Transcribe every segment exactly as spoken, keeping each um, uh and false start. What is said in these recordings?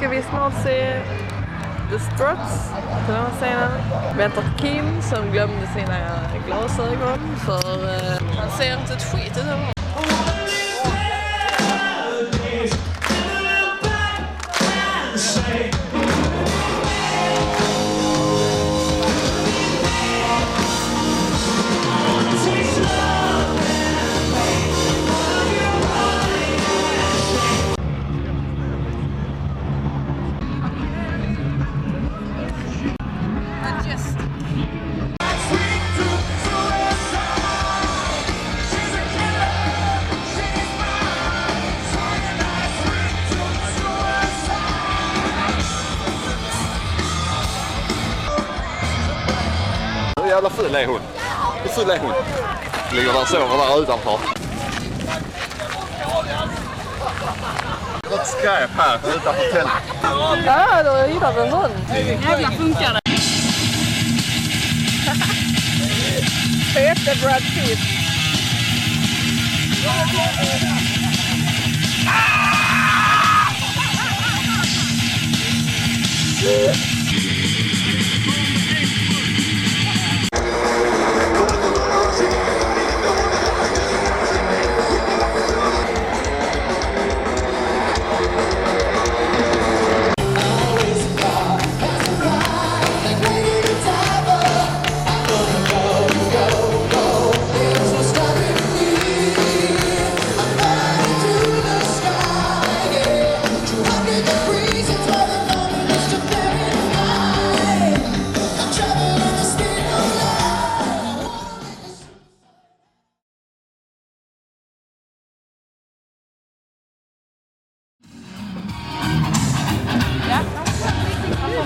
ska vi snart se The Struts till den scenen. Väntar Kim som glömde sina glasögon för uh, han ser inte ett skit i dem. Jävla full är hon. Hur full är hon? Ligger där och sover där utanför. Något skräp här utanför tältet. Ja, då hittar vi en hund. Jävla funkar det. Fete Brad Pitt.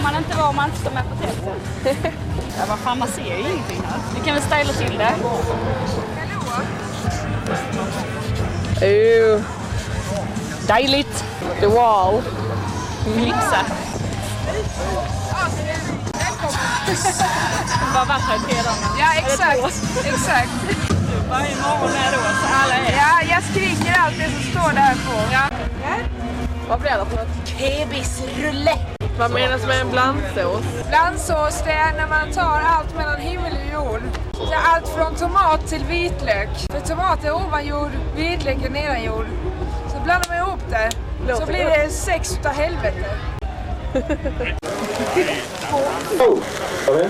Man inte var man inte står med på tältet. Ja, vad fan, man ser ju ingenting här. Vi kan väl styla till det. Hallå! Dejligt! The wall! Lyxa! Bara vattnet redan. Ja, exakt! Exakt! Varje morgon är det så alla är. Ja, jag skriker allt det som står där på. Ja. Vad blir det för något? Kebisrulle! Vad menas med en blandsås? Blandsås, det är när man tar allt mellan himmel och jord. Det är allt från tomat till vitlök. För tomat är ovan jord, vitlök är nedan jord. Så blandar man ihop det. Låter så blir det sex utav helvete. Oh, okay.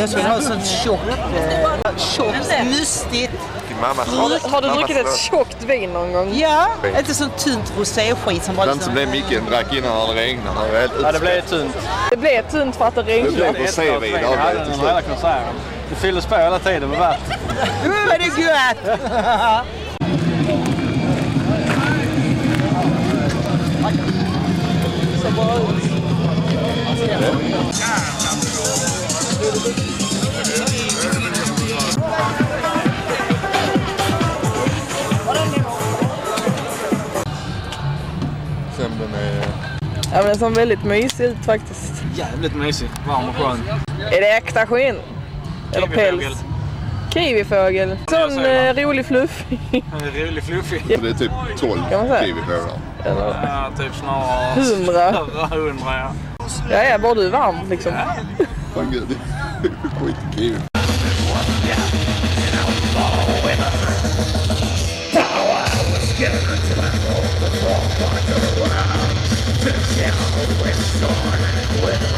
Jag skulle ha sånt tjockt, tjockt, mystigt. Har, har du druckit ett tjockt vin någon gång? Ja, inte sånt tunt roséskit som bara... Den som blev mycket drack innan det regnade. Ja, det blev tunt. Det blev tunt för att det regnade. Det blev rosévin. Det hade den hela konserten. Det fylldes på hela tiden med vatten. Nu är det gött! Så bra ut. Ja, men den ser väldigt mysig ut faktiskt. Jävligt mysig, varm och skön. Är det äkta skinn? Eller päls? Kiwifågel. Sån eh, rolig fluffig. En rolig fluffig. Ja. Det är typ tolv kiwifåglar. Ja, typ snarare hundra. hundra, ja. Ja, ja, bara du är varm liksom. Ja. Fan gud, det är skitkul. down with sword and with